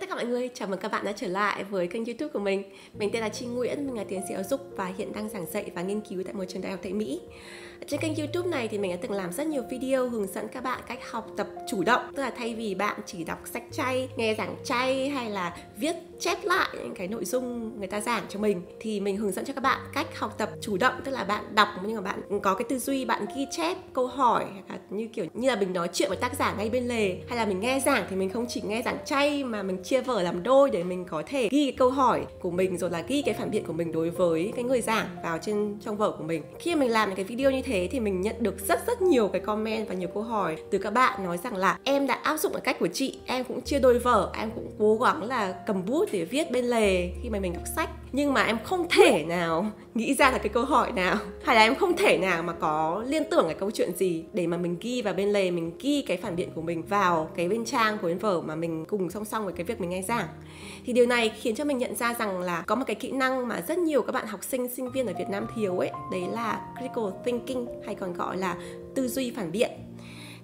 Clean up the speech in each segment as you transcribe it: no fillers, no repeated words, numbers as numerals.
Tất cả mọi người, chào mừng các bạn đã trở lại với kênh YouTube của mình. Mình tên là Chi Nguyễn, mình là tiến sĩ giáo dục và hiện đang giảng dạy và nghiên cứu tại một trường đại học tại Mỹ. Trên kênh YouTube này thì mình đã từng làm rất nhiều video hướng dẫn các bạn cách học tập chủ động, tức là thay vì bạn chỉ đọc sách chay, nghe giảng chay hay là viết chép lại những cái nội dung người ta giảng cho mình, thì mình hướng dẫn cho các bạn cách học tập chủ động, tức là bạn đọc nhưng mà bạn có cái tư duy, bạn ghi chép câu hỏi, như kiểu như là mình nói chuyện với tác giả ngay bên lề, hay là mình nghe giảng thì mình không chỉ nghe giảng chay mà mình chia vở làm đôi để mình có thể ghi cái câu hỏi của mình rồi là ghi cái phản biện của mình đối với cái người giảng vào trong vở của mình. Khi mình làm những cái video như thế thì mình nhận được rất nhiều cái comment và nhiều câu hỏi từ các bạn nói rằng là em đã áp dụng cái cách của chị, em cũng chia đôi vở, em cũng cố gắng là cầm bút để viết bên lề khi mà mình đọc sách, nhưng mà em không thể nào nghĩ ra là cái câu hỏi nào, hay là em không thể nào mà có liên tưởng cái câu chuyện gì để mà mình ghi vào bên lề, mình ghi cái phản biện của mình vào cái bên trang của bên vở mà mình cùng song song với cái việc mình nghe giảng. Thì điều này khiến cho mình nhận ra rằng là có một cái kỹ năng mà rất nhiều các bạn học sinh, sinh viên ở Việt Nam thiếu ấy, đấy là critical thinking, hay còn gọi là tư duy phản biện.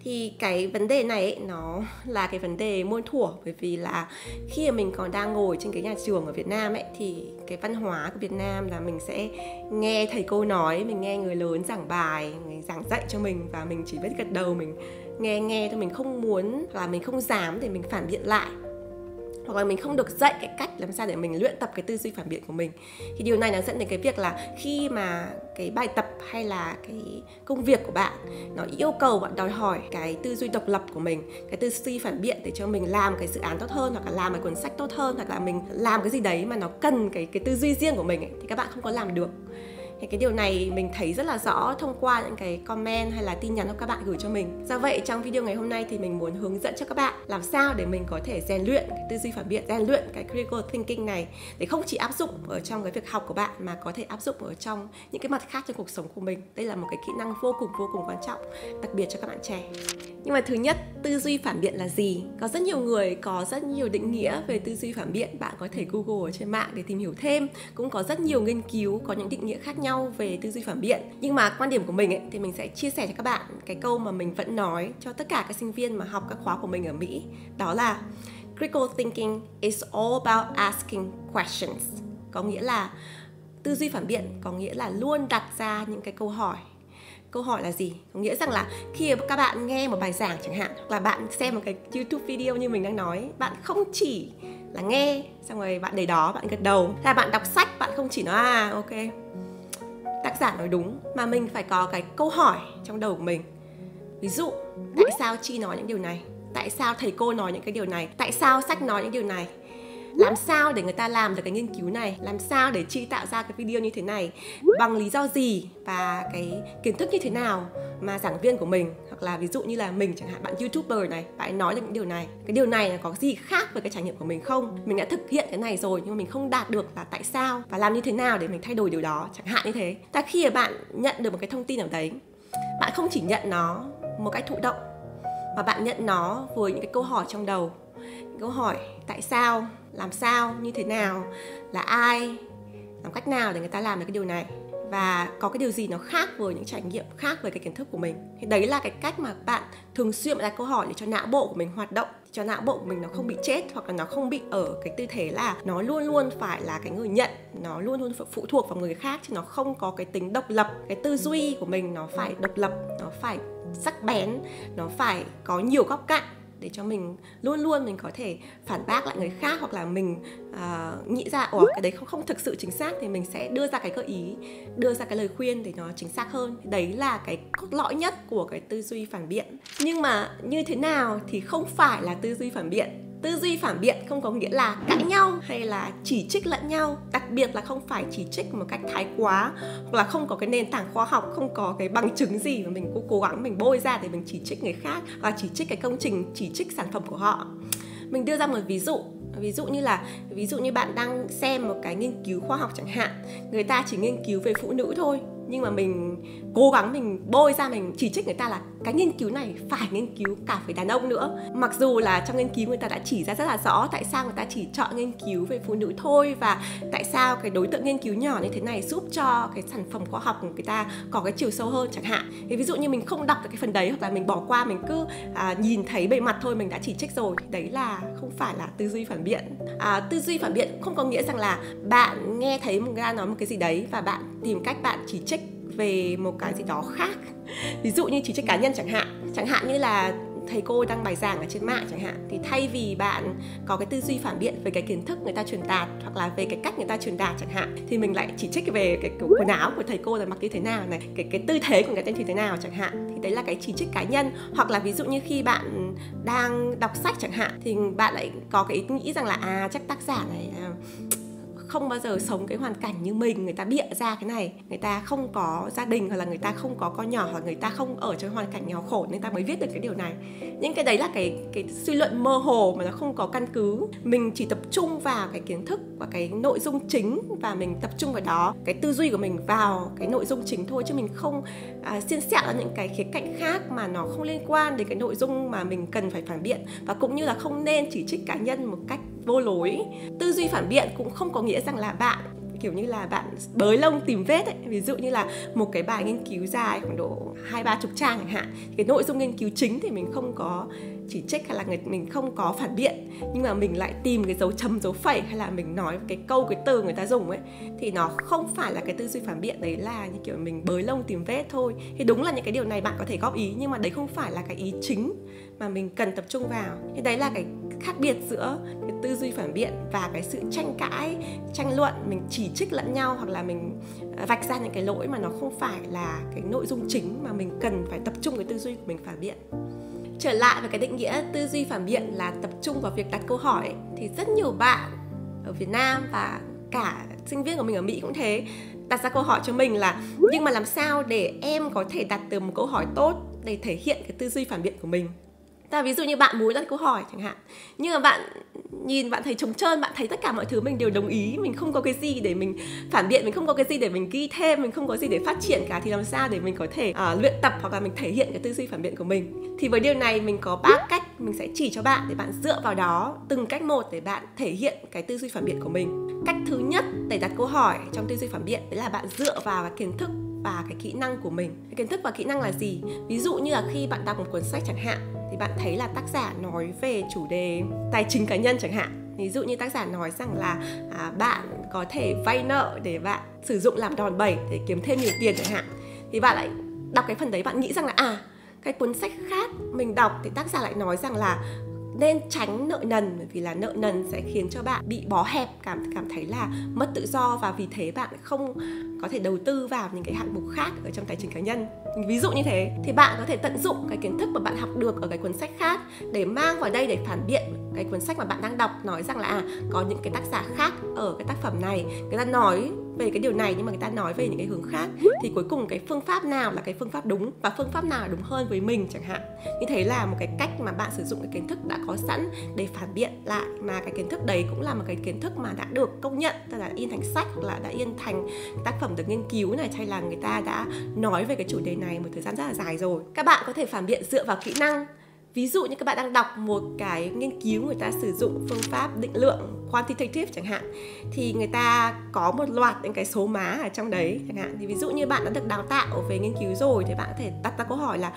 Thì cái vấn đề này ấy, nó là cái vấn đề muôn thuở, bởi vì là khi mà mình còn đang ngồi trên cái nhà trường ở Việt Nam ấy, thì cái văn hóa của Việt Nam là mình sẽ nghe thầy cô nói, mình nghe người lớn giảng bài, người giảng dạy cho mình, và mình chỉ biết gật đầu, mình nghe thôi, mình không muốn và mình không dám để mình phản biện lại, hoặc là mình không được dạy cái cách làm sao để mình luyện tập cái tư duy phản biện của mình. Thì điều này nó dẫn đến cái việc là khi mà cái bài tập hay là cái công việc của bạn nó yêu cầu bạn đòi hỏi cái tư duy độc lập của mình, cái tư duy phản biện để cho mình làm cái dự án tốt hơn, hoặc là làm cái cuốn sách tốt hơn, hoặc là mình làm cái gì đấy mà nó cần cái tư duy riêng của mình ấy, thì các bạn không có làm được. Thì cái điều này mình thấy rất là rõ thông qua những cái comment hay là tin nhắn của các bạn gửi cho mình. Do vậy trong video ngày hôm nay thì mình muốn hướng dẫn cho các bạn làm sao để mình có thể rèn luyện cái tư duy phản biện, rèn luyện cái critical thinking này, để không chỉ áp dụng ở trong cái việc học của bạn mà có thể áp dụng ở trong những cái mặt khác trong cuộc sống của mình. Đây là một cái kỹ năng vô cùng quan trọng, đặc biệt cho các bạn trẻ. Nhưng mà thứ nhất, tư duy phản biện là gì? Có rất nhiều người có rất nhiều định nghĩa về tư duy phản biện. Bạn có thể Google ở trên mạng để tìm hiểu thêm. Cũng có rất nhiều nghiên cứu có những định nghĩa khác nhau về tư duy phản biện. Nhưng mà quan điểm của mình ấy, thì mình sẽ chia sẻ cho các bạn cái câu mà mình vẫn nói cho tất cả các sinh viên mà học các khóa của mình ở Mỹ. Đó là critical thinking is all about asking questions. Có nghĩa là tư duy phản biện có nghĩa là luôn đặt ra những cái câu hỏi. Câu hỏi là gì? Có nghĩa rằng là khi các bạn nghe một bài giảng chẳng hạn, hoặc là bạn xem một cái YouTube video như mình đang nói, bạn không chỉ là nghe xong rồi bạn để đó, bạn gật đầu. Hay là bạn đọc sách, bạn không chỉ nói ok, tác giả nói đúng, mà mình phải có cái câu hỏi trong đầu của mình. Ví dụ, tại sao Chi nói những điều này? Tại sao thầy cô nói những cái điều này? Tại sao sách nói những điều này? Làm sao để người ta làm được cái nghiên cứu này? Làm sao để Chi tạo ra cái video như thế này? Bằng lý do gì? Và cái kiến thức như thế nào mà giảng viên của mình, hoặc là ví dụ như là mình chẳng hạn, bạn YouTuber này, bạn nói được những điều này, cái điều này là có gì khác với cái trải nghiệm của mình không? Mình đã thực hiện cái này rồi nhưng mà mình không đạt được là tại sao, và làm như thế nào để mình thay đổi điều đó, chẳng hạn như thế. Và khi mà bạn nhận được một cái thông tin nào đấy, bạn không chỉ nhận nó một cách thụ động, mà bạn nhận nó với những cái câu hỏi trong đầu. Những câu hỏi tại sao, làm sao, như thế nào, là ai, làm cách nào để người ta làm được cái điều này, và có cái điều gì nó khác với những trải nghiệm, khác với cái kiến thức của mình. Thì đấy là cái cách mà bạn thường xuyên đặt câu hỏi để cho não bộ của mình hoạt động, cho não bộ của mình nó không bị chết, hoặc là nó không bị ở cái tư thế là nó luôn luôn phải là cái người nhận, nó luôn luôn phụ thuộc vào người khác, chứ nó không có cái tính độc lập. Cái tư duy của mình nó phải độc lập, nó phải sắc bén, nó phải có nhiều góc cạnh, để cho mình luôn luôn mình có thể phản bác lại người khác, hoặc là mình nghĩ ra cái đấy không thực sự chính xác, thì mình sẽ đưa ra cái gợi ý, đưa ra cái lời khuyên để nó chính xác hơn. Đấy là cái cốt lõi nhất của cái tư duy phản biện. Nhưng mà như thế nào thì không phải là tư duy phản biện? Tư duy phản biện không có nghĩa là cãi nhau hay là chỉ trích lẫn nhau, đặc biệt là không phải chỉ trích một cách thái quá, hoặc là không có cái nền tảng khoa học, không có cái bằng chứng gì mà mình cũng cố gắng mình bôi ra để mình chỉ trích người khác, và chỉ trích cái công trình, chỉ trích sản phẩm của họ. Mình đưa ra một ví dụ như bạn đang xem một cái nghiên cứu khoa học chẳng hạn, người ta chỉ nghiên cứu về phụ nữ thôi, nhưng mà mình cố gắng mình bôi ra, mình chỉ trích người ta là cái nghiên cứu này phải nghiên cứu cả về đàn ông nữa, mặc dù là trong nghiên cứu người ta đã chỉ ra rất là rõ tại sao người ta chỉ chọn nghiên cứu về phụ nữ thôi, và tại sao cái đối tượng nghiên cứu nhỏ như thế này giúp cho cái sản phẩm khoa học của người ta có cái chiều sâu hơn chẳng hạn. Thì ví dụ như mình không đọc được cái phần đấy, hoặc là mình bỏ qua, mình cứ nhìn thấy bề mặt thôi, mình đã chỉ trích rồi, thì đấy là không không phải là tư duy phản biện. Tư duy phản biện không có nghĩa rằng là bạn nghe thấy người ta nói một cái gì đấy và bạn tìm cách bạn chỉ trích về một cái gì đó khác. Ví dụ như chỉ trích cá nhân chẳng hạn như là thầy cô đăng bài giảng ở trên mạng chẳng hạn, thì thay vì bạn có cái tư duy phản biện về cái kiến thức người ta truyền đạt hoặc là về cái cách người ta truyền đạt chẳng hạn, thì mình lại chỉ trích về cái quần áo của thầy cô là mặc như thế nào này, cái tư thế của người ta như thế nào chẳng hạn. Thì đấy là cái chỉ trích cá nhân. Hoặc là ví dụ như khi bạn đang đọc sách chẳng hạn, thì bạn lại có cái ý nghĩ rằng là chắc tác giả này không bao giờ sống cái hoàn cảnh như mình, người ta bịa ra cái này, người ta không có gia đình hoặc là người ta không có con nhỏ hoặc người ta không ở trong hoàn cảnh nghèo khổ nên ta mới viết được cái điều này. Những cái đấy là cái suy luận mơ hồ mà nó không có căn cứ. Mình chỉ tập trung vào cái kiến thức và cái nội dung chính và mình tập trung vào đó, cái tư duy của mình vào cái nội dung chính thôi, chứ mình không xiên xẹo ra những cái khía cạnh khác mà nó không liên quan đến cái nội dung mà mình cần phải phản biện, và cũng như là không nên chỉ trích cá nhân một cách vô lối. Tư duy phản biện cũng không có nghĩa rằng là bạn kiểu như là bạn bới lông tìm vết ấy. Ví dụ như là một cái bài nghiên cứu dài khoảng độ 20-30 trang chẳng hạn, cái nội dung nghiên cứu chính thì mình không có chỉ trích hay là mình không có phản biện, nhưng mà mình lại tìm cái dấu chấm dấu phẩy hay là mình nói cái câu cái từ người ta dùng ấy, thì nó không phải là cái tư duy phản biện. Đấy là như kiểu mình bới lông tìm vết thôi. Thì đúng là những cái điều này bạn có thể góp ý, nhưng mà đấy không phải là cái ý chính mà mình cần tập trung vào. Thì đấy là cái khác biệt giữa cái tư duy phản biện và cái sự tranh cãi, tranh luận, mình chỉ trích lẫn nhau hoặc là mình vạch ra những cái lỗi mà nó không phải là cái nội dung chính mà mình cần phải tập trung cái tư duy của mình phản biện. Trở lại với cái định nghĩa tư duy phản biện là tập trung vào việc đặt câu hỏi, thì rất nhiều bạn ở Việt Nam và cả sinh viên của mình ở Mỹ cũng thế, đặt ra câu hỏi cho mình là nhưng mà làm sao để em có thể đặt từ một câu hỏi tốt để thể hiện cái tư duy phản biện của mình. Ta ví dụ như bạn muốn đặt câu hỏi chẳng hạn, nhưng mà bạn nhìn bạn thấy trống trơn, bạn thấy tất cả mọi thứ mình đều đồng ý, mình không có cái gì để mình phản biện, mình không có cái gì để mình ghi thêm, mình không có gì để phát triển cả, thì làm sao để mình có thể luyện tập hoặc là mình thể hiện cái tư duy phản biện của mình. Thì với điều này mình có 3 cách mình sẽ chỉ cho bạn để bạn dựa vào đó từng cách một để bạn thể hiện cái tư duy phản biện của mình. Cách thứ nhất để đặt câu hỏi trong tư duy phản biện đấy là bạn dựa vào cái kiến thức và cái kỹ năng của mình. Cái kiến thức và kỹ năng là gì? Ví dụ như là khi bạn đọc một cuốn sách chẳng hạn, thì bạn thấy là tác giả nói về chủ đề tài chính cá nhân chẳng hạn. Ví dụ như tác giả nói rằng là bạn có thể vay nợ để bạn sử dụng làm đòn bẩy để kiếm thêm nhiều tiền chẳng hạn. Thì bạn lại đọc cái phần đấy, bạn nghĩ rằng là cái cuốn sách khác mình đọc thì tác giả lại nói rằng là nên tránh nợ nần, bởi vì là nợ nần sẽ khiến cho bạn bị bó hẹp, cảm thấy là mất tự do, và vì thế bạn không có thể đầu tư vào những cái hạng mục khác ở trong tài chính cá nhân. Ví dụ như thế, thì bạn có thể tận dụng cái kiến thức mà bạn học được ở cái cuốn sách khác để mang vào đây để phản biện cái cuốn sách mà bạn đang đọc, nói rằng là có những cái tác giả khác ở cái tác phẩm này, người ta nói về cái điều này nhưng mà người ta nói về những cái hướng khác, thì cuối cùng cái phương pháp nào là cái phương pháp đúng và phương pháp nào là đúng hơn với mình chẳng hạn. Như thế là một cái cách mà bạn sử dụng cái kiến thức đã có sẵn để phản biện lại, mà cái kiến thức đấy cũng là một cái kiến thức mà đã được công nhận, tức là in thành sách hoặc là đã in thành tác phẩm được nghiên cứu này, hay là người ta đã nói về cái chủ đề này một thời gian rất là dài rồi. Các bạn có thể phản biện dựa vào kỹ năng. Ví dụ như các bạn đang đọc một cái nghiên cứu người ta sử dụng phương pháp định lượng quantitative chẳng hạn, thì người ta có một loạt những cái số má ở trong đấy chẳng hạn. Thì ví dụ như bạn đã được đào tạo về nghiên cứu rồi, thì bạn có thể đặt ra câu hỏi là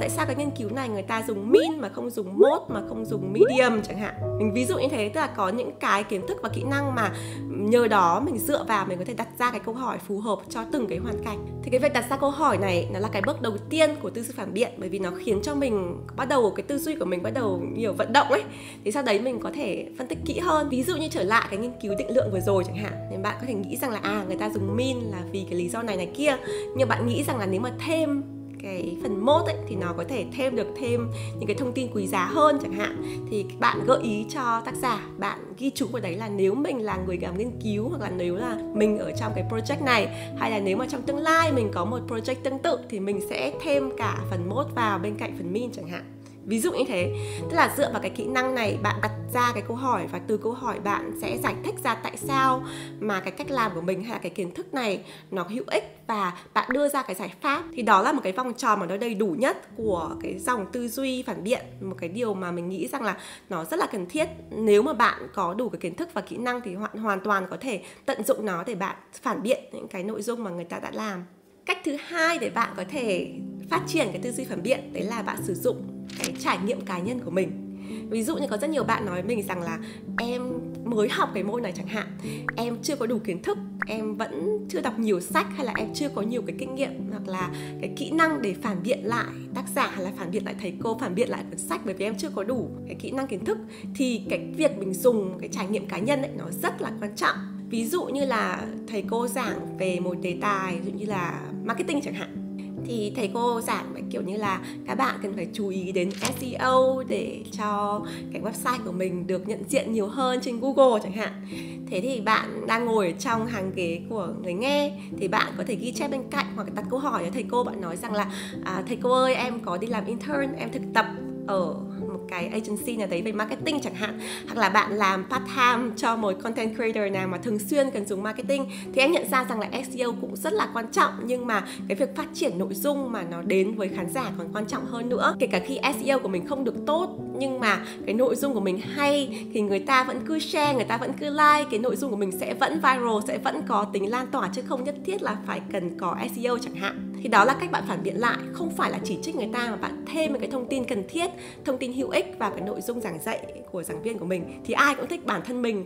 tại sao cái nghiên cứu này người ta dùng mean mà không dùng mode, mà không dùng medium chẳng hạn. Mình ví dụ như thế, tức là có những cái kiến thức và kỹ năng mà nhờ đó mình dựa vào mình có thể đặt ra cái câu hỏi phù hợp cho từng cái hoàn cảnh. Thì cái việc đặt ra câu hỏi này nó là cái bước đầu tiên của tư duy phản biện, bởi vì nó khiến cho mình bắt đầu cái tư duy của mình bắt đầu nhiều vận động ấy. Thì sau đấy mình có thể phân tích kỹ hơn. Ví dụ như trở lại cái nghiên cứu định lượng vừa rồi chẳng hạn, thì bạn có thể nghĩ rằng là người ta dùng mean là vì cái lý do này kia, nhưng bạn nghĩ rằng là nếu mà thêm cái phần mốt ấy, thì nó có thể thêm được thêm những cái thông tin quý giá hơn chẳng hạn. Thì bạn gợi ý cho tác giả, bạn ghi chú vào đấy là nếu mình là người làm nghiên cứu, hoặc là nếu là mình ở trong cái project này, hay là nếu mà trong tương lai mình có một project tương tự, thì mình sẽ thêm cả phần mốt vào bên cạnh phần mean chẳng hạn. Ví dụ như thế, tức là dựa vào cái kỹ năng này bạn đặt ra cái câu hỏi, và từ câu hỏi bạn sẽ giải thích ra tại sao mà cái cách làm của mình hay là cái kiến thức này nó hữu ích, và bạn đưa ra cái giải pháp. Thì đó là một cái vòng tròn mà nó đầy đủ nhất của cái dòng tư duy phản biện, một cái điều mà mình nghĩ rằng là nó rất là cần thiết. Nếu mà bạn có đủ cái kiến thức và kỹ năng thì hoàn toàn có thể tận dụng nó để bạn phản biện những cái nội dung mà người ta đã làm. Cách thứ hai để bạn có thể phát triển cái tư duy phản biện đấy là bạn sử dụng cái trải nghiệm cá nhân của mình. Ví dụ như có rất nhiều bạn nói mình rằng là em mới học cái môn này chẳng hạn, em chưa có đủ kiến thức, em vẫn chưa đọc nhiều sách, hay là em chưa có nhiều cái kinh nghiệm hoặc là cái kỹ năng để phản biện lại tác giả hay là phản biện lại thầy cô, phản biện lại cuốn sách, bởi vì em chưa có đủ cái kỹ năng kiến thức. Thì cái việc mình dùng cái trải nghiệm cá nhân ấy, nó rất là quan trọng. Ví dụ như là thầy cô giảng về một đề tài, ví dụ như là marketing chẳng hạn, thì thầy cô giảng kiểu như là các bạn cần phải chú ý đến SEO để cho cái website của mình được nhận diện nhiều hơn trên Google chẳng hạn. Thế thì bạn đang ngồi trong hàng ghế của người nghe, thì bạn có thể ghi chép bên cạnh hoặc đặt câu hỏi cho thầy cô. Bạn nói rằng là thầy cô ơi, em có đi làm intern, em thực tập ở một cái agency nào đấy về marketing chẳng hạn, hoặc là bạn làm part time cho một content creator nào mà thường xuyên cần dùng marketing, thì em nhận ra rằng là SEO cũng rất là quan trọng, nhưng mà cái việc phát triển nội dung mà nó đến với khán giả còn quan trọng hơn nữa. Kể cả khi SEO của mình không được tốt, nhưng mà cái nội dung của mình hay thì người ta vẫn cứ share, người ta vẫn cứ like, cái nội dung của mình sẽ vẫn viral, sẽ vẫn có tính lan tỏa, chứ không nhất thiết là phải cần có SEO chẳng hạn. Thì đó là cách bạn phản biện lại, không phải là chỉ trích người ta, mà bạn thêm một cái thông tin cần thiết, thông tin hữu ích vào cái nội dung giảng dạy của giảng viên của mình. Thì ai cũng thích, bản thân mình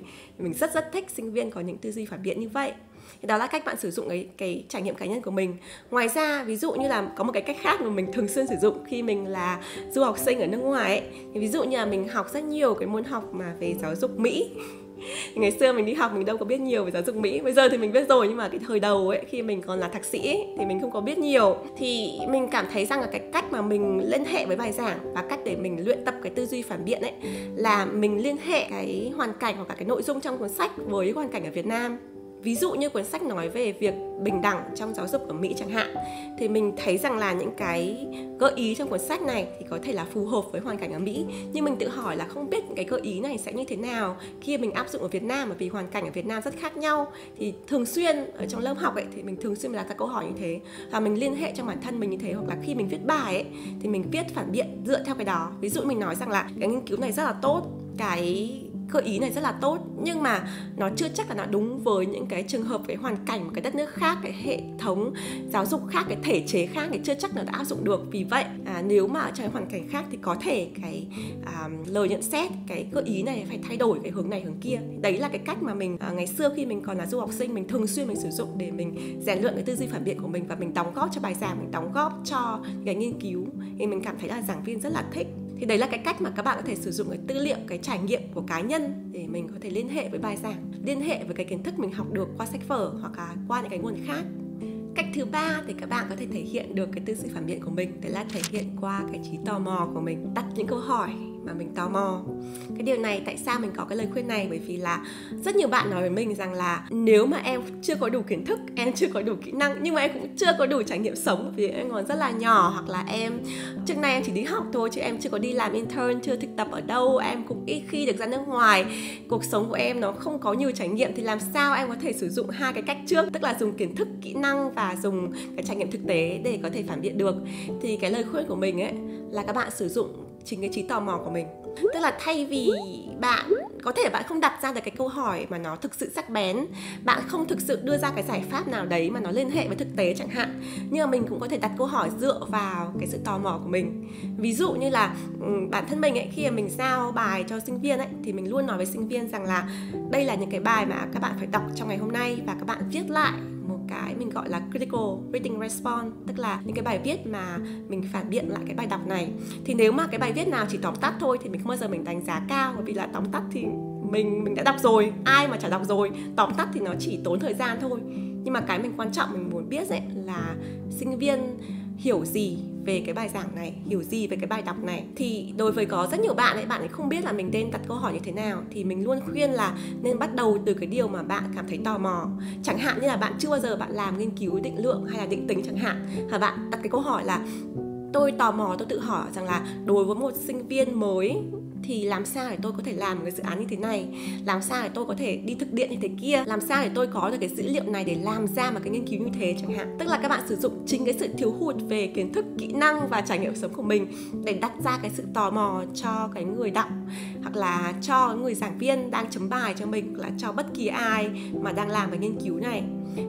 rất thích sinh viên có những tư duy phản biện như vậy. Thì đó là cách bạn sử dụng cái trải nghiệm cá nhân của mình. Ngoài ra, ví dụ như là có một cái cách khác mà mình thường xuyên sử dụng khi mình là du học sinh ở nước ngoài ấy. Thì ví dụ như là mình học rất nhiều cái môn học mà về giáo dục Mỹ. Ngày xưa mình đi học mình đâu có biết nhiều về giáo dục Mỹ. Bây giờ thì mình biết rồi, nhưng mà cái thời đầu ấy, khi mình còn là thạc sĩ ấy, thì mình không có biết nhiều. Thì mình cảm thấy rằng là cái cách mà mình liên hệ với bài giảng và cách để mình luyện tập cái tư duy phản biện ấy, là mình liên hệ cái hoàn cảnh hoặc cả cái nội dung trong cuốn sách với hoàn cảnh ở Việt Nam. Ví dụ như cuốn sách nói về việc bình đẳng trong giáo dục ở Mỹ chẳng hạn, thì mình thấy rằng là những cái gợi ý trong cuốn sách này thì có thể là phù hợp với hoàn cảnh ở Mỹ, nhưng mình tự hỏi là không biết cái gợi ý này sẽ như thế nào khi mình áp dụng ở Việt Nam, bởi vì hoàn cảnh ở Việt Nam rất khác nhau. Thì thường xuyên ở trong lớp học ấy, thì mình thường xuyên đặt ra câu hỏi như thế, và mình liên hệ trong bản thân mình như thế, hoặc là khi mình viết bài ấy, thì mình viết phản biện dựa theo cái đó. Ví dụ mình nói rằng là cái nghiên cứu này rất là tốt, cái gợi ý này rất là tốt, nhưng mà nó chưa chắc là nó đúng với những cái trường hợp, cái hoàn cảnh, cái đất nước khác, cái hệ thống giáo dục khác, cái thể chế khác thì chưa chắc nó đã áp dụng được. Vì vậy nếu mà ở trong hoàn cảnh khác thì có thể cái lời nhận xét, cái gợi ý này phải thay đổi cái hướng này hướng kia. Đấy là cái cách mà mình ngày xưa khi mình còn là du học sinh, mình thường xuyên mình sử dụng để mình rèn luyện cái tư duy phản biện của mình, và mình đóng góp cho bài giảng, mình đóng góp cho cái nghiên cứu. Thì mình cảm thấy là giảng viên rất là thích. Thì đấy là cái cách mà các bạn có thể sử dụng cái tư liệu, cái trải nghiệm của cá nhân để mình có thể liên hệ với bài giảng, liên hệ với cái kiến thức mình học được qua sách vở hoặc là qua những cái nguồn khác. Cách thứ ba thì các bạn có thể thể hiện được cái tư duy phản biện của mình, đấy là thể hiện qua cái trí tò mò của mình, đặt những câu hỏi mà mình tò mò. Cái điều này, tại sao mình có cái lời khuyên này? Bởi vì là rất nhiều bạn nói với mình rằng là nếu mà em chưa có đủ kiến thức, em chưa có đủ kỹ năng, nhưng mà em cũng chưa có đủ trải nghiệm sống, vì em còn rất là nhỏ, hoặc là em trước nay em chỉ đi học thôi chứ em chưa có đi làm intern, chưa thực tập ở đâu, em cũng ít khi được ra nước ngoài, cuộc sống của em nó không có nhiều trải nghiệm, thì làm sao em có thể sử dụng hai cái cách trước, tức là dùng kiến thức, kỹ năng và dùng cái trải nghiệm thực tế để có thể phản biện được. Thì cái lời khuyên của mình ấy là các bạn sử dụng chính cái trí tò mò của mình. Tức là thay vì bạn có thể bạn không đặt ra được cái câu hỏi mà nó thực sự sắc bén, bạn không thực sự đưa ra cái giải pháp nào đấy mà nó liên hệ với thực tế chẳng hạn, nhưng mà mình cũng có thể đặt câu hỏi dựa vào cái sự tò mò của mình. Ví dụ như là bản thân mình ấy, khi mà mình giao bài cho sinh viên ấy, thì mình luôn nói với sinh viên rằng là đây là những cái bài mà các bạn phải đọc trong ngày hôm nay, và các bạn viết lại một cái mình gọi là critical reading response, tức là những cái bài viết mà mình phản biện lại cái bài đọc này. Thì nếu mà cái bài viết nào chỉ tóm tắt thôi thì mình không bao giờ mình đánh giá cao, bởi vì là tóm tắt thì mình đã đọc rồi, ai mà chả đọc rồi, tóm tắt thì nó chỉ tốn thời gian thôi. Nhưng mà cái mình quan trọng, mình muốn biết ấy, là sinh viên hiểu gì về cái bài giảng này, hiểu gì về cái bài đọc này. Thì đối với có rất nhiều bạn ấy không biết là mình nên đặt câu hỏi như thế nào, thì mình luôn khuyên là nên bắt đầu từ cái điều mà bạn cảm thấy tò mò. Chẳng hạn như là bạn chưa bao giờ bạn làm nghiên cứu định lượng hay là định tính chẳng hạn, và bạn đặt cái câu hỏi là tôi tò mò, tôi tự hỏi rằng là đối với một sinh viên mới thì làm sao để tôi có thể làm cái dự án như thế này, làm sao để tôi có thể đi thực địa như thế kia, làm sao để tôi có được cái dữ liệu này để làm ra một cái nghiên cứu như thế chẳng hạn. Tức là các bạn sử dụng chính cái sự thiếu hụt về kiến thức, kỹ năng và trải nghiệm sống của mình để đặt ra cái sự tò mò cho cái người đọc, hoặc là cho người giảng viên đang chấm bài cho mình, hoặc là cho bất kỳ ai mà đang làm cái nghiên cứu này.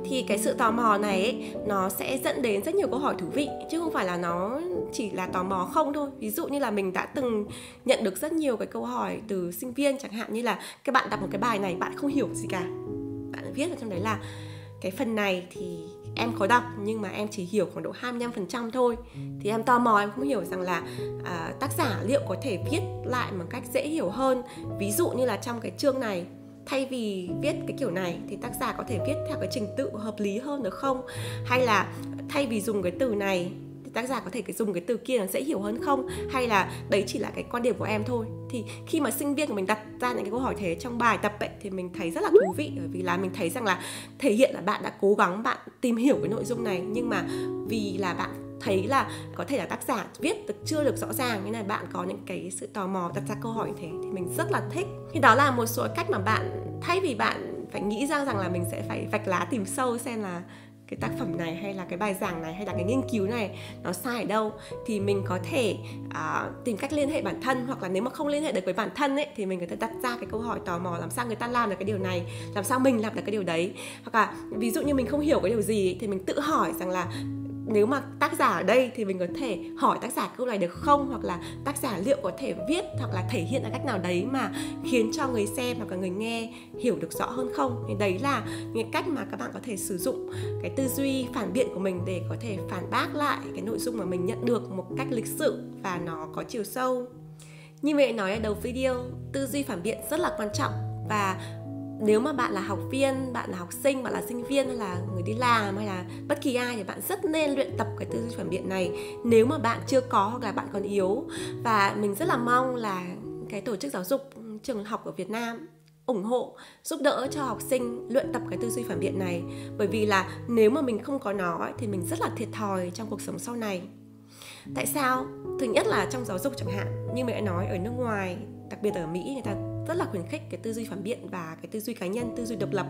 Thì cái sự tò mò này ấy, nó sẽ dẫn đến rất nhiều câu hỏi thú vị, chứ không phải là nó chỉ là tò mò không thôi. Ví dụ như là mình đã từng nhận được rất nhiều cái câu hỏi từ sinh viên, chẳng hạn như là các bạn đọc một cái bài này, bạn không hiểu gì cả, bạn viết ở trong đấy là cái phần này thì em có đọc nhưng mà em chỉ hiểu khoảng độ 25% thôi. Thì em tò mò, em cũng hiểu rằng là tác giả liệu có thể viết lại một cách dễ hiểu hơn. Ví dụ như là trong cái chương này, thay vì viết cái kiểu này thì tác giả có thể viết theo cái trình tự hợp lý hơn được không? Hay là thay vì dùng cái từ này thì tác giả có thể dùng cái từ kia nó dễ hiểu hơn không? Hay là đấy chỉ là cái quan điểm của em thôi. Thì khi mà sinh viên của mình đặt ra những cái câu hỏi thế trong bài tập ấy, thì mình thấy rất là thú vị. Bởi vì là mình thấy rằng là thể hiện là bạn đã cố gắng, bạn tìm hiểu cái nội dung này, nhưng mà vì là bạn thấy là có thể là tác giả viết được chưa được rõ ràng, nên là bạn có những cái sự tò mò đặt ra câu hỏi như thế, thì mình rất là thích. Thì đó là một số cách mà bạn, thay vì bạn phải nghĩ ra rằng là mình sẽ phải vạch lá tìm sâu xem là cái tác phẩm này hay là cái bài giảng này hay là cái nghiên cứu này nó sai ở đâu, thì mình có thể tìm cách liên hệ bản thân, hoặc là nếu mà không liên hệ được với bản thân ấy, thì mình có thể đặt ra cái câu hỏi tò mò làm sao người ta làm được cái điều này, làm sao mình làm được cái điều đấy. Hoặc là ví dụ như mình không hiểu cái điều gì ấy, thì mình tự hỏi rằng là nếu mà tác giả ở đây thì mình có thể hỏi tác giả câu này được không, hoặc là tác giả liệu có thể viết hoặc là thể hiện ở cách nào đấy mà khiến cho người xem hoặc là người nghe hiểu được rõ hơn không. Thì đấy là những cách mà các bạn có thể sử dụng cái tư duy phản biện của mình để có thể phản bác lại cái nội dung mà mình nhận được một cách lịch sự và nó có chiều sâu. Như mẹ nói ở đầu video, tư duy phản biện rất là quan trọng, và nếu mà bạn là học viên, bạn là học sinh, bạn là sinh viên hay là người đi làm hay là bất kỳ ai, thì bạn rất nên luyện tập cái tư duy phản biện này nếu mà bạn chưa có hoặc là bạn còn yếu. Và mình rất là mong là cái tổ chức giáo dục trường học ở Việt Nam ủng hộ, giúp đỡ cho học sinh luyện tập cái tư duy phản biện này, bởi vì là nếu mà mình không có nó thì mình rất là thiệt thòi trong cuộc sống sau này. Tại sao? Thứ nhất là trong giáo dục chẳng hạn, như mẹ đã nói, ở nước ngoài, đặc biệt ở Mỹ, người ta rất là khuyến khích cái tư duy phản biện và cái tư duy cá nhân, tư duy độc lập.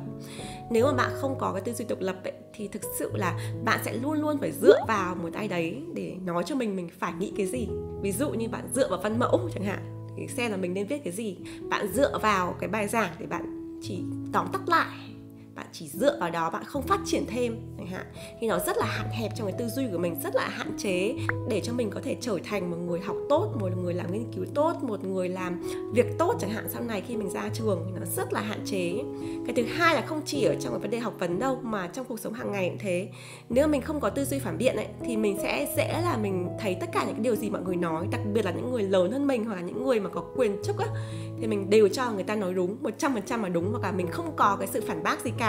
Nếu mà bạn không có cái tư duy độc lập ấy, thì thực sự là bạn sẽ luôn luôn phải dựa vào một ai đấy để nói cho mình phải nghĩ cái gì. Ví dụ như bạn dựa vào văn mẫu chẳng hạn, thì xem là mình nên viết cái gì. Bạn dựa vào cái bài giảng để bạn chỉ tóm tắt lại, bạn chỉ dựa vào đó, bạn không phát triển thêm chẳng hạn. Thì nó rất là hạn hẹp trong cái tư duy của mình, rất là hạn chế để cho mình có thể trở thành một người học tốt, một người làm nghiên cứu tốt, một người làm việc tốt chẳng hạn sau này khi mình ra trường. Thì nó rất là hạn chế. Cái thứ hai là không chỉ ở trong cái vấn đề học vấn đâu, mà trong cuộc sống hàng ngày cũng thế. Nếu mình không có tư duy phản biện ấy, thì mình sẽ dễ là mình thấy tất cả những cái điều gì mọi người nói, đặc biệt là những người lớn hơn mình hoặc là những người mà có quyền chức ấy, thì mình đều cho người ta nói đúng 100% là đúng, hoặc là mình không có cái sự phản bác gì cả.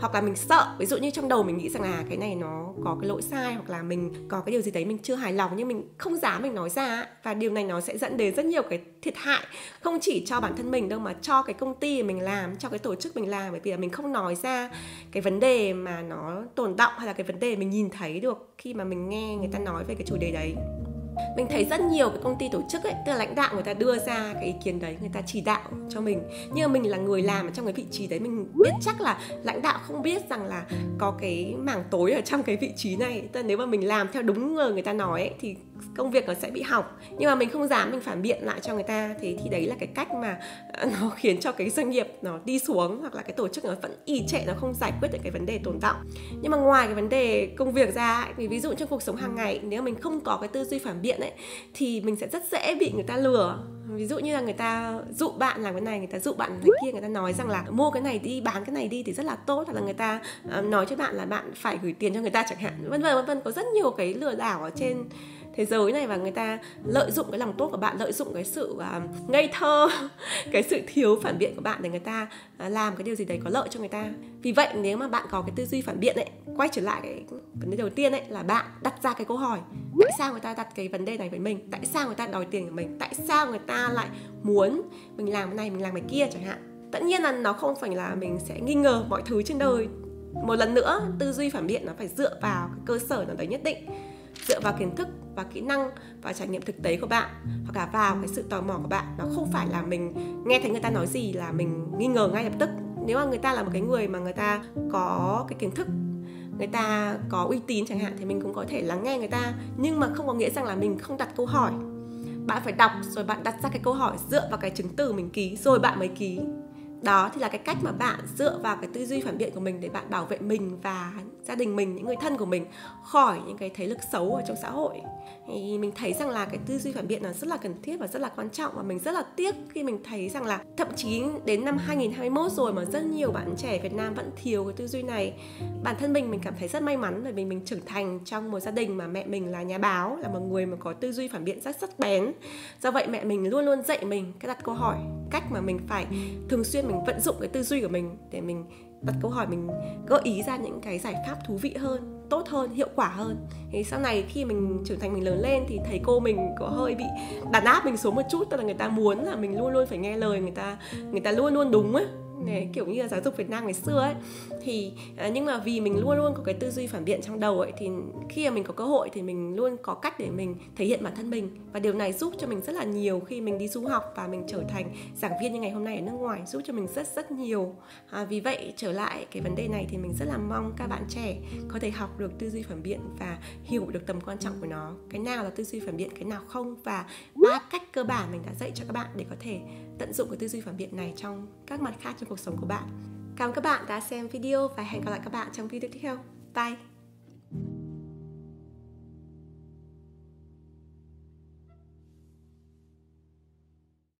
Hoặc là mình sợ, ví dụ như trong đầu mình nghĩ rằng là cái này nó có cái lỗi sai, hoặc là mình có cái điều gì đấy mình chưa hài lòng nhưng mình không dám mình nói ra. Và điều này nó sẽ dẫn đến rất nhiều cái thiệt hại, không chỉ cho bản thân mình đâu mà cho cái công ty mình làm, cho cái tổ chức mình làm, bởi vì là mình không nói ra cái vấn đề mà nó tồn đọng hay là cái vấn đề mình nhìn thấy được khi mà mình nghe người ta nói về cái chủ đề đấy. Mình thấy rất nhiều cái công ty tổ chức ấy, tức là lãnh đạo người ta đưa ra cái ý kiến đấy, người ta chỉ đạo cho mình, nhưng mà mình là người làm ở trong cái vị trí đấy, mình biết chắc là lãnh đạo không biết rằng là có cái mảng tối ở trong cái vị trí này. Tức là nếu mà mình làm theo đúng người ta nói ấy, thì công việc nó sẽ bị hỏng, nhưng mà mình không dám mình phản biện lại cho người ta. Thế thì đấy là cái cách mà nó khiến cho cái doanh nghiệp nó đi xuống, hoặc là cái tổ chức nó vẫn y trệ, nó không giải quyết được cái vấn đề tồn đọng. Nhưng mà ngoài cái vấn đề công việc ra ấy, ví dụ trong cuộc sống hàng ngày, nếu mình không có cái tư duy phản biện ấy, thì mình sẽ rất dễ bị người ta lừa. Ví dụ như là người ta dụ bạn làm cái này, người ta dụ bạn làm cái kia, người ta nói rằng là mua cái này đi, bán cái này đi thì rất là tốt, hoặc là người ta nói cho bạn là bạn phải gửi tiền cho người ta chẳng hạn, vân vân. Có rất nhiều cái lừa đảo ở trên thế giới này, và người ta lợi dụng cái lòng tốt của bạn, lợi dụng cái sự ngây thơ, cái sự thiếu phản biện của bạn để người ta làm cái điều gì đấy có lợi cho người ta. Vì vậy nếu mà bạn có cái tư duy phản biện ấy, quay trở lại cái vấn đề đầu tiên ấy, là bạn đặt ra cái câu hỏi: tại sao người ta đặt cái vấn đề này với mình? Tại sao người ta đòi tiền của mình? Tại sao người ta lại muốn mình làm cái này, mình làm cái kia chẳng hạn? Tất nhiên là nó không phải là mình sẽ nghi ngờ mọi thứ trên đời. Một lần nữa, tư duy phản biện nó phải dựa vào cái cơ sở nào đấy nhất định, dựa vào kiến thức và kỹ năng và trải nghiệm thực tế của bạn, hoặc là vào cái sự tò mò của bạn. Nó không phải là mình nghe thấy người ta nói gì là mình nghi ngờ ngay lập tức. Nếu mà người ta là một cái người mà người ta có cái kiến thức, người ta có uy tín chẳng hạn, thì mình cũng có thể lắng nghe người ta, nhưng mà không có nghĩa rằng là mình không đặt câu hỏi. Bạn phải đọc rồi bạn đặt ra cái câu hỏi dựa vào cái chứng từ mình ký, rồi bạn mới ký. Đó thì là cái cách mà bạn dựa vào cái tư duy phản biện của mình để bạn bảo vệ mình và gia đình mình, những người thân của mình khỏi những cái thế lực xấu ở trong xã hội. Thì mình thấy rằng là cái tư duy phản biện nó rất là cần thiết và rất là quan trọng, và mình rất là tiếc khi mình thấy rằng là thậm chí đến năm 2021 rồi mà rất nhiều bạn trẻ Việt Nam vẫn thiếu cái tư duy này. Bản thân mình cảm thấy rất may mắn bởi vì mình trưởng thành trong một gia đình mà mẹ mình là nhà báo, là một người mà có tư duy phản biện rất bén. Do vậy mẹ mình luôn luôn dạy mình cái đặt câu hỏi, cách mà mình phải thường xuyên mình vận dụng cái tư duy của mình để mình đặt câu hỏi, mình gợi ý ra những cái giải pháp thú vị hơn, tốt hơn, hiệu quả hơn. Thì sau này khi mình trưởng thành, mình lớn lên thì thầy cô mình có hơi bị đàn áp mình xuống một chút, tức là người ta muốn là mình luôn luôn phải nghe lời người ta luôn luôn đúng ấy. Này, kiểu như là giáo dục Việt Nam ngày xưa ấy. Thì nhưng mà vì mình luôn luôn có cái tư duy phản biện trong đầu ấy, thì khi mà mình có cơ hội thì mình luôn có cách để mình thể hiện bản thân mình. Và điều này giúp cho mình rất là nhiều khi mình đi du học và mình trở thành giảng viên như ngày hôm nay ở nước ngoài, giúp cho mình rất nhiều. Vì vậy trở lại cái vấn đề này thì mình rất là mong các bạn trẻ có thể học được tư duy phản biện và hiểu được tầm quan trọng của nó. Cái nào là tư duy phản biện, cái nào không, và ba cách cơ bản mình đã dạy cho các bạn để có thể tận dụng cái tư duy phản biện này trong các mặt khác trong cuộc sống của bạn. Cảm ơn các bạn đã xem video và hẹn gặp lại các bạn trong video tiếp theo. Bye!